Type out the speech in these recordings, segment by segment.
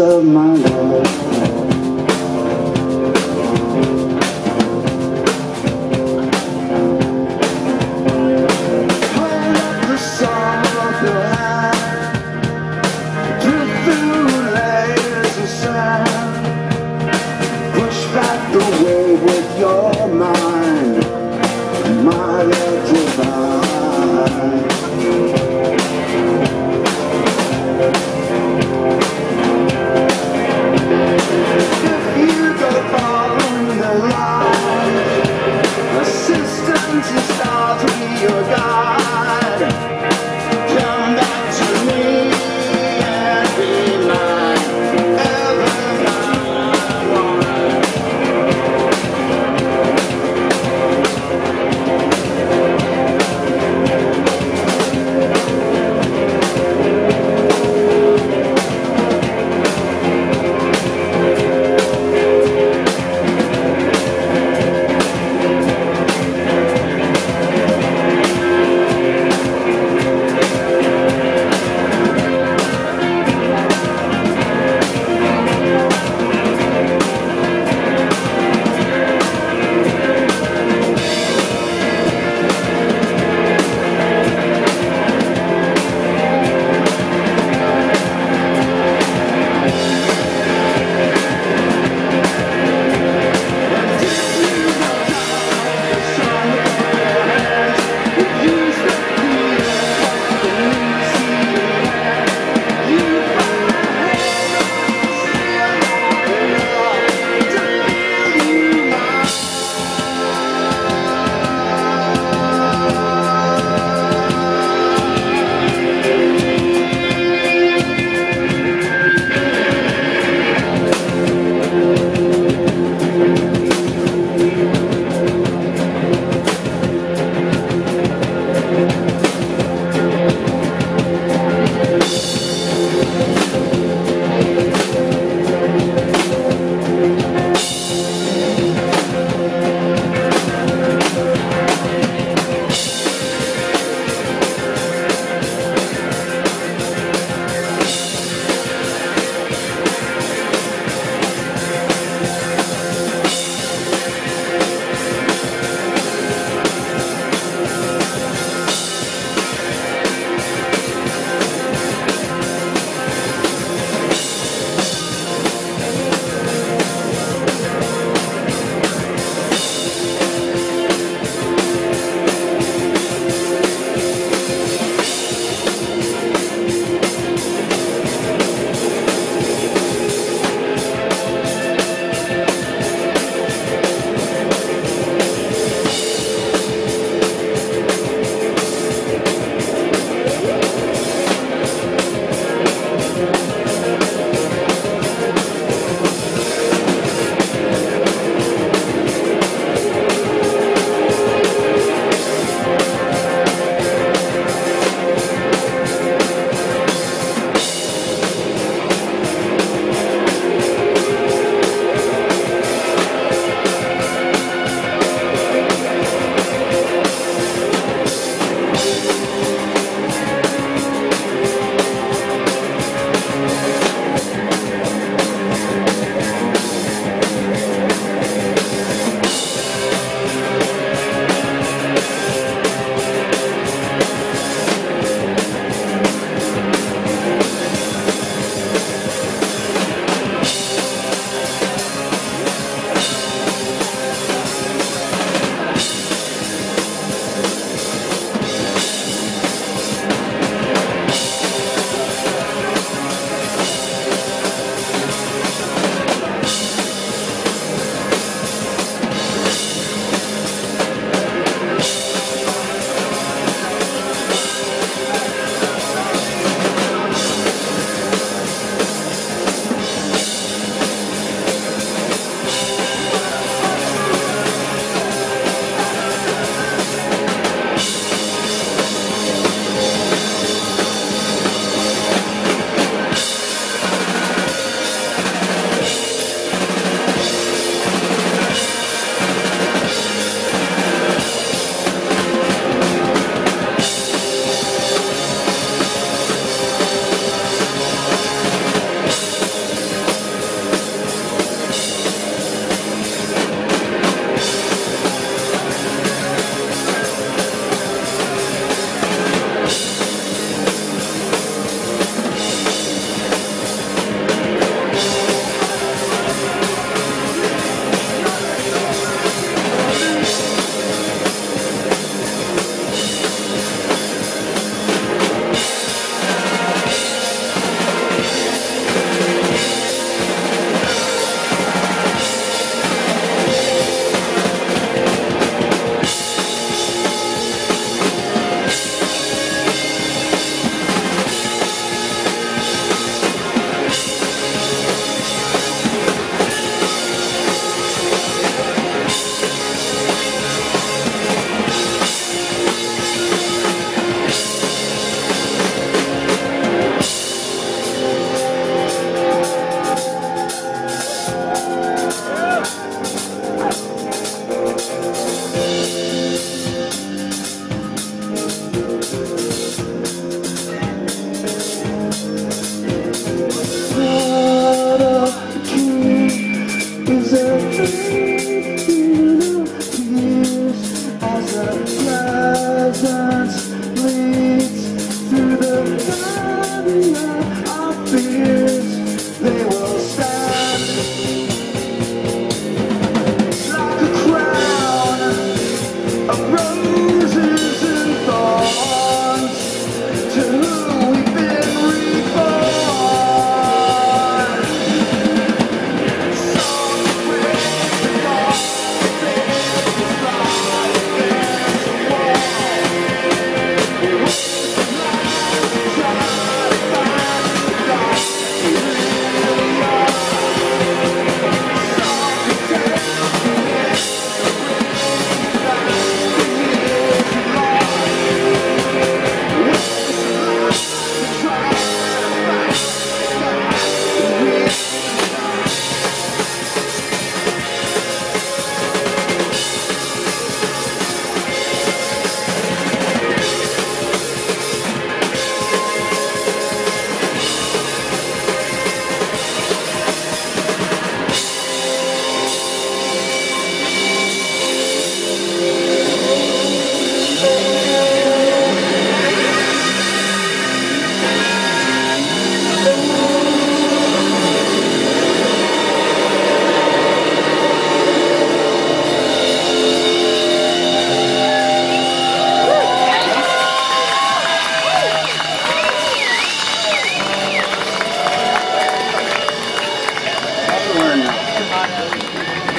of my life. Playing up the song of your hand, drift through layers of sand. Push back the wave with your mind, my love divine.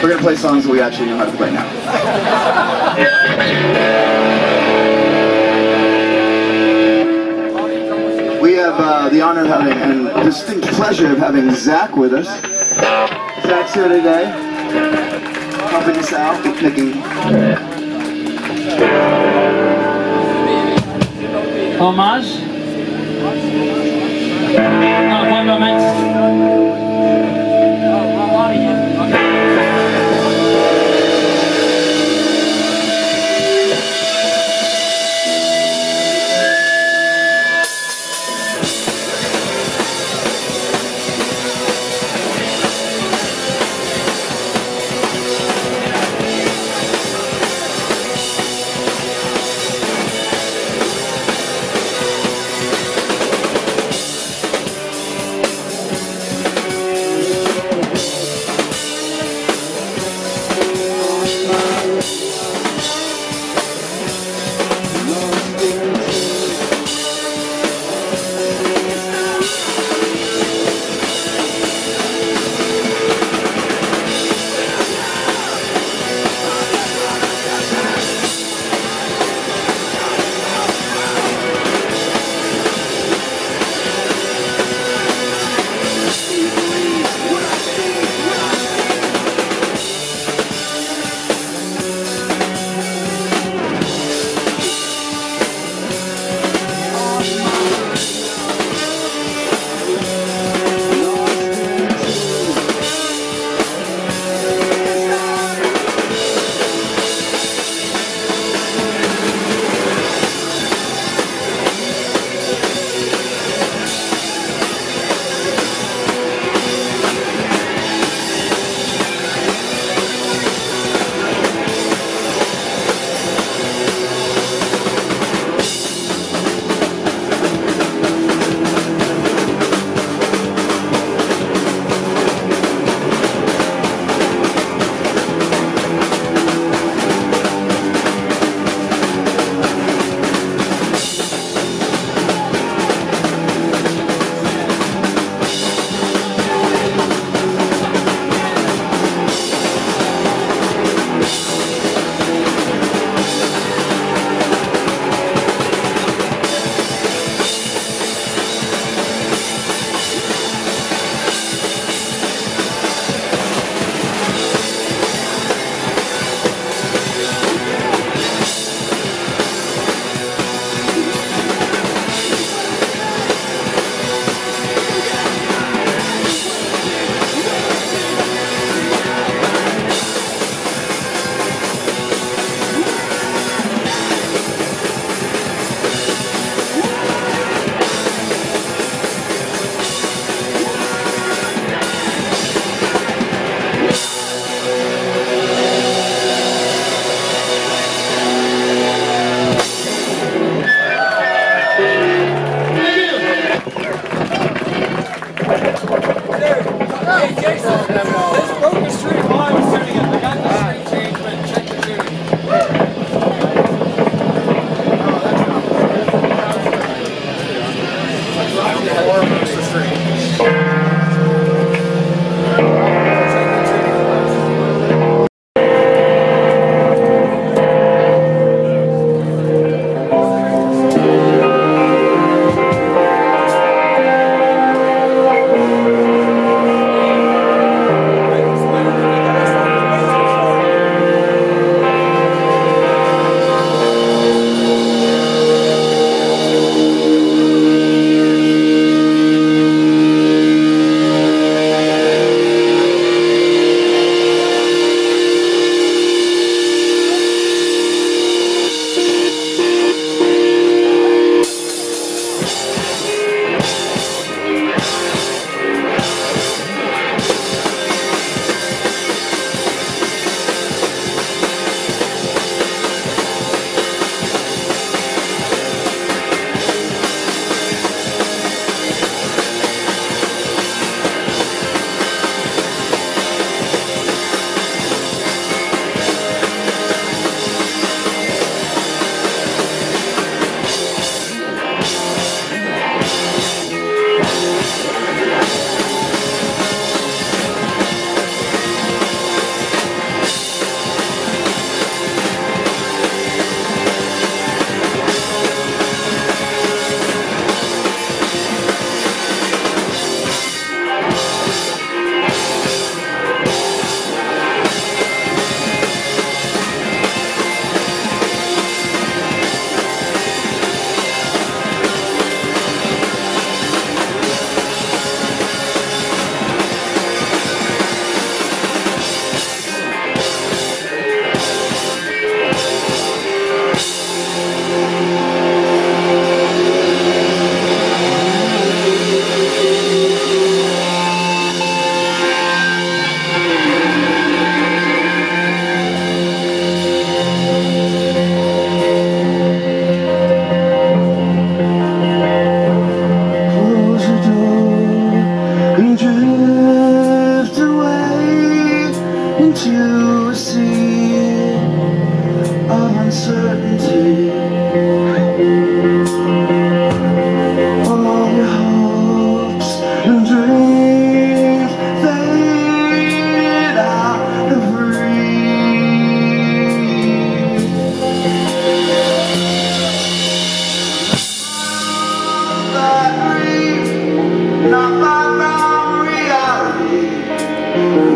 We're gonna play songs that we actually know how to play now. We have the honor of having and distinct pleasure of having Zach with us. Zach's here today, helping us out with picking. Homage. One moment.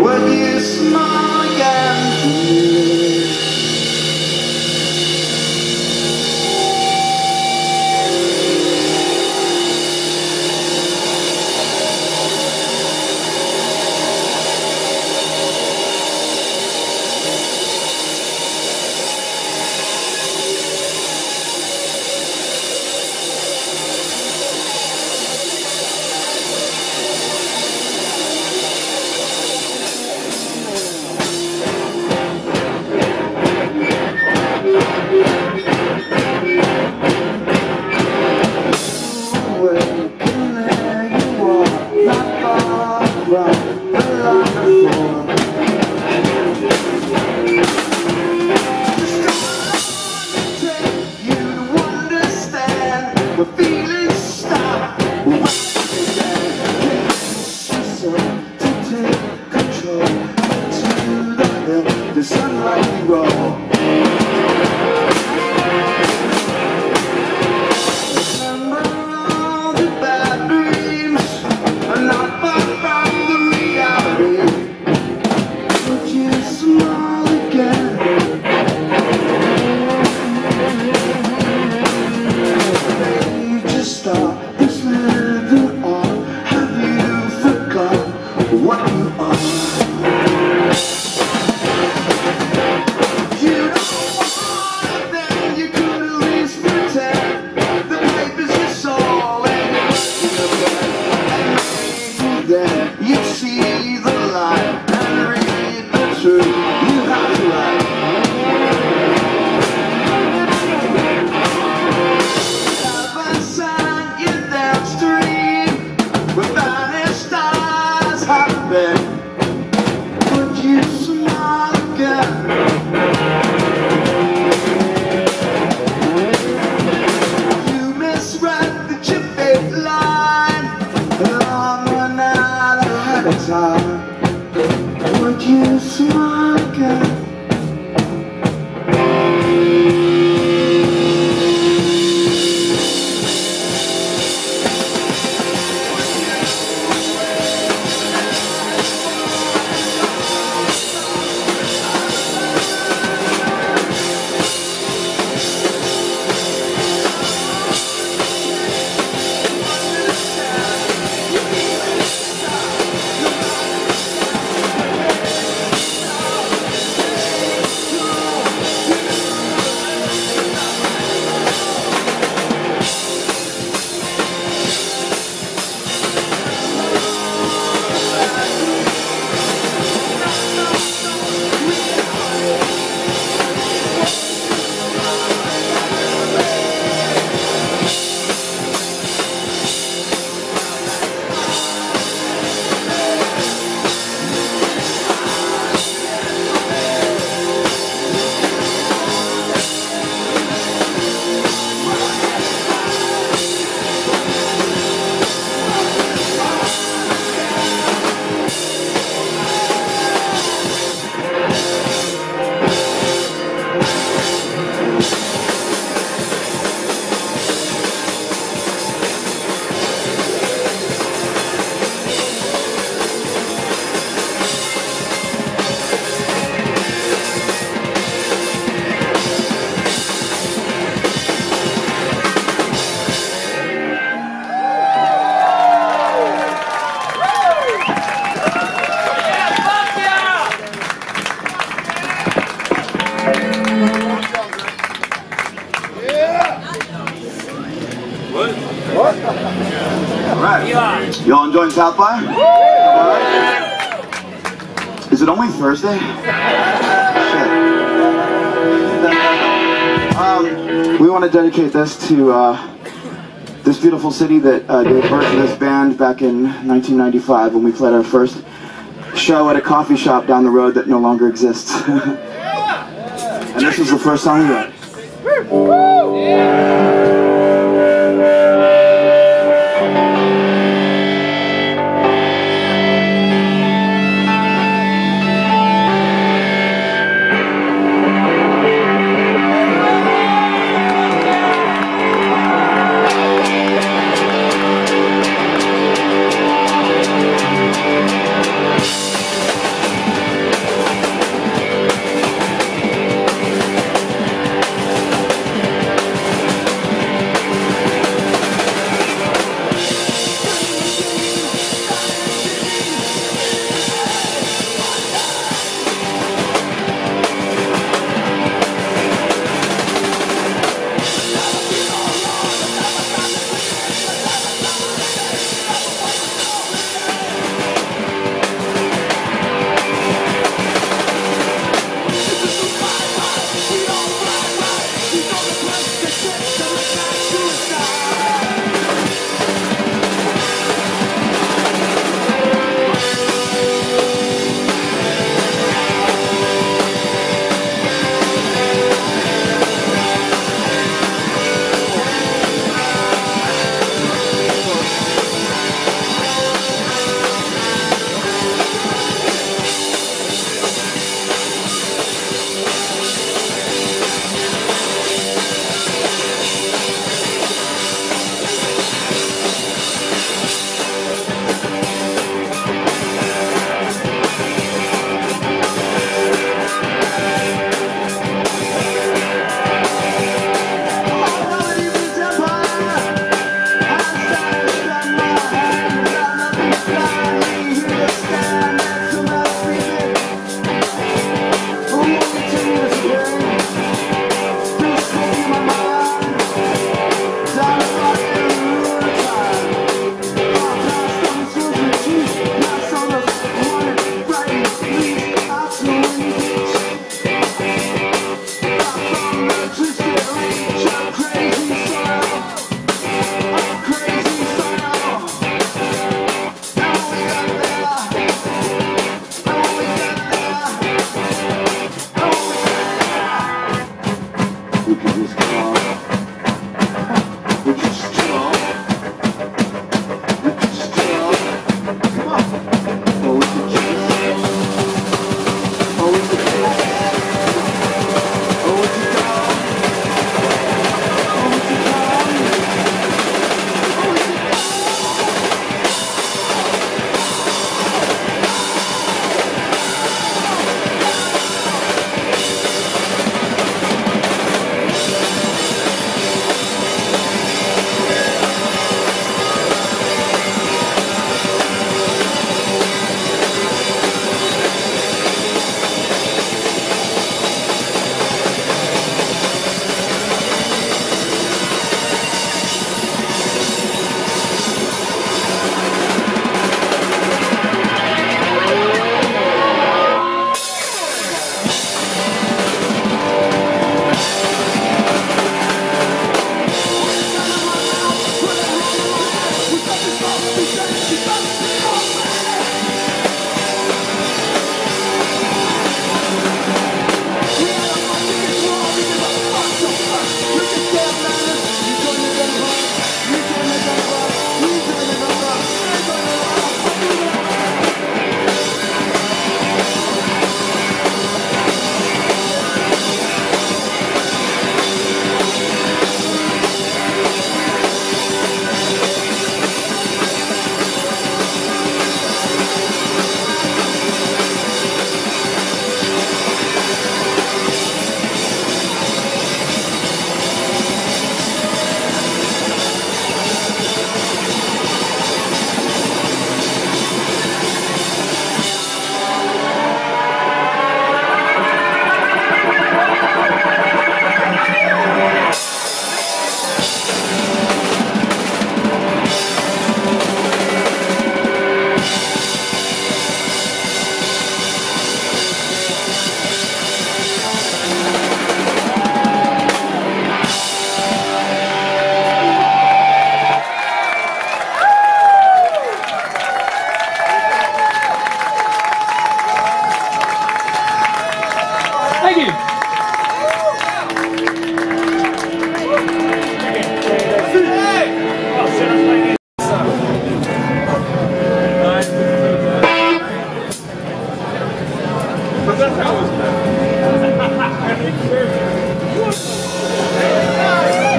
when you smile and feel. Would you smile again? Y'all enjoying South by? Right. Is it only Thursday? Shit. We want to dedicate this to this beautiful city that gave birth to this band back in 1995 when we played our first show at a coffee shop down the road that no longer exists. And this was the first song we wrote.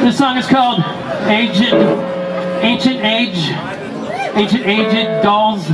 This song is called Ancient Aged Dolls.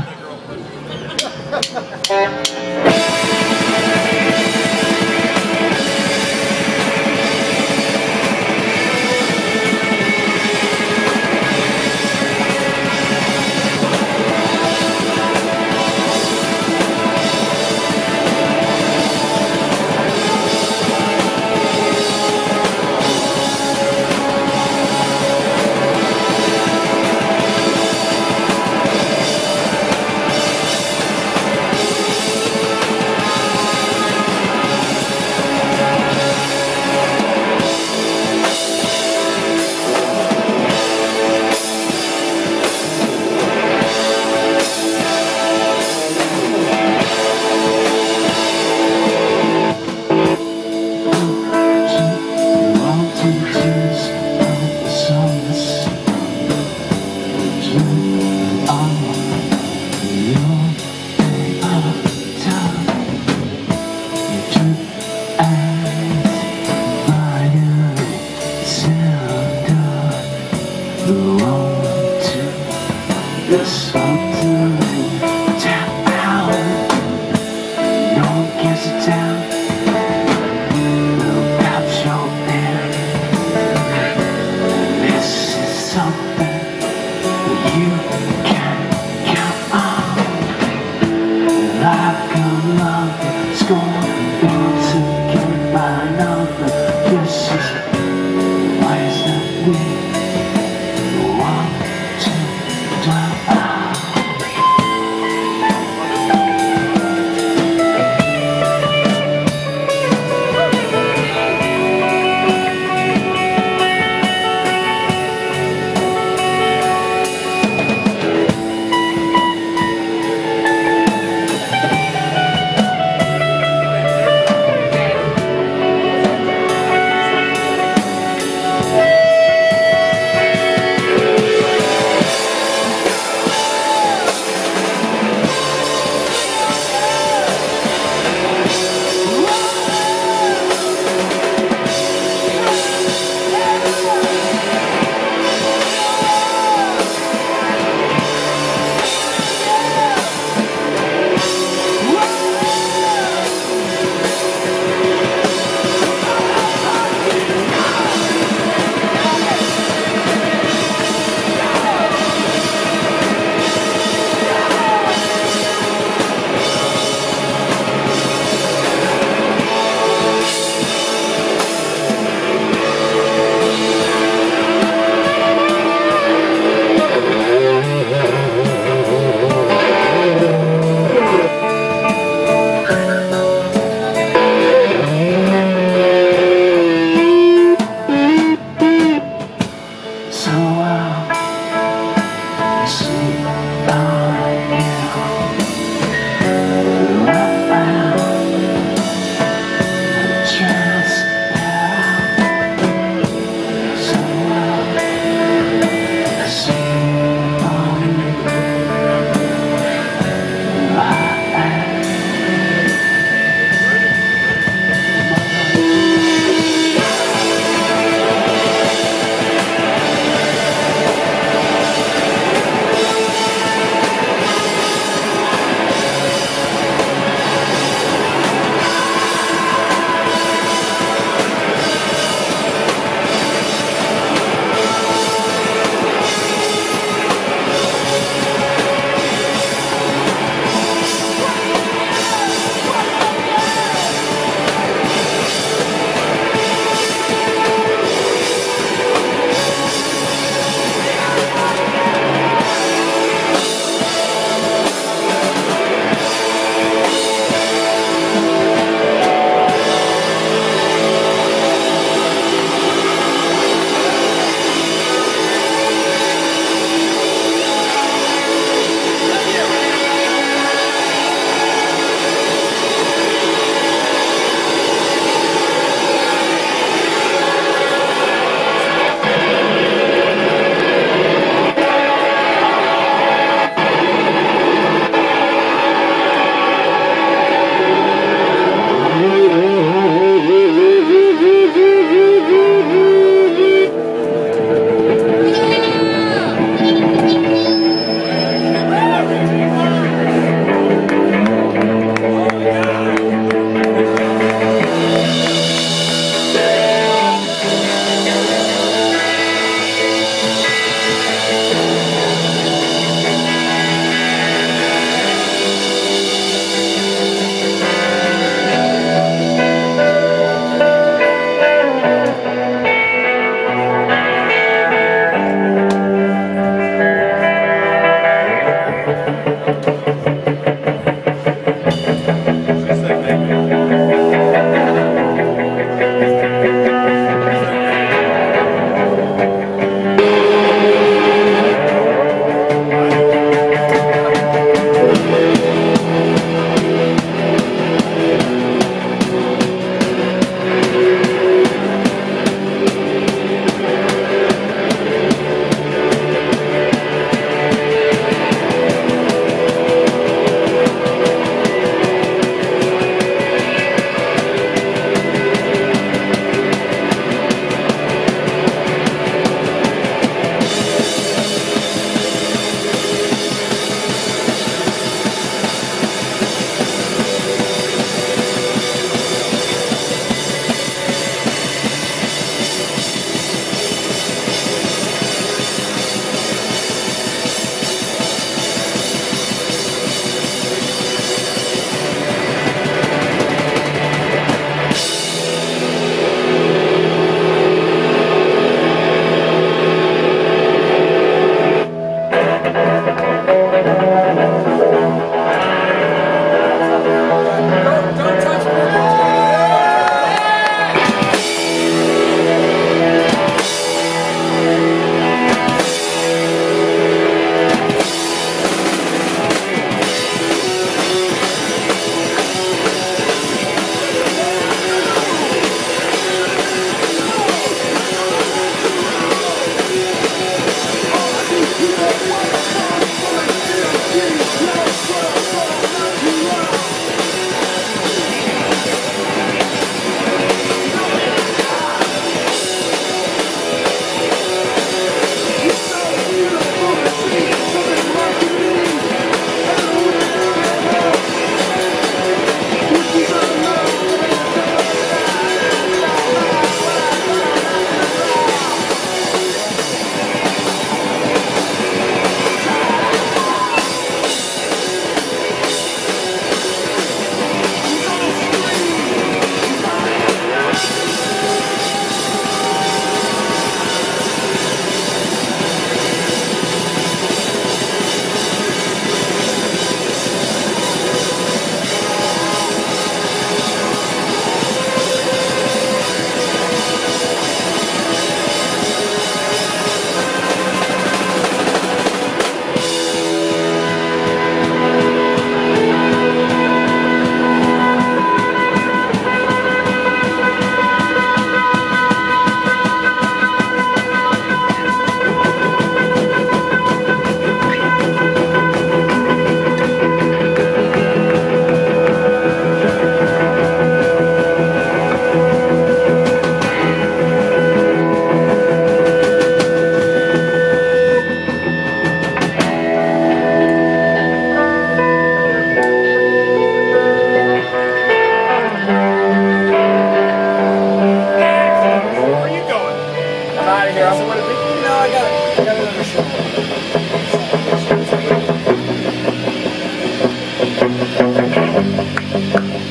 This afternoon, tap out. No one gets it down. We'll catch your hand. This is something you can count on. Like a lover, scorn, born to get by another. This is why it's not me.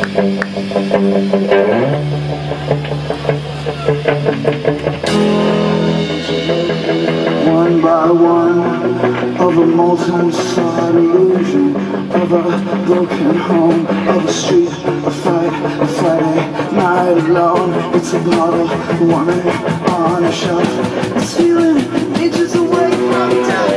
One by one of a multi-side illusion, of a broken home, of a street, a fight at night alone. It's a bottle, one on a shelf. It's feeling inches away from death.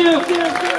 Thank you.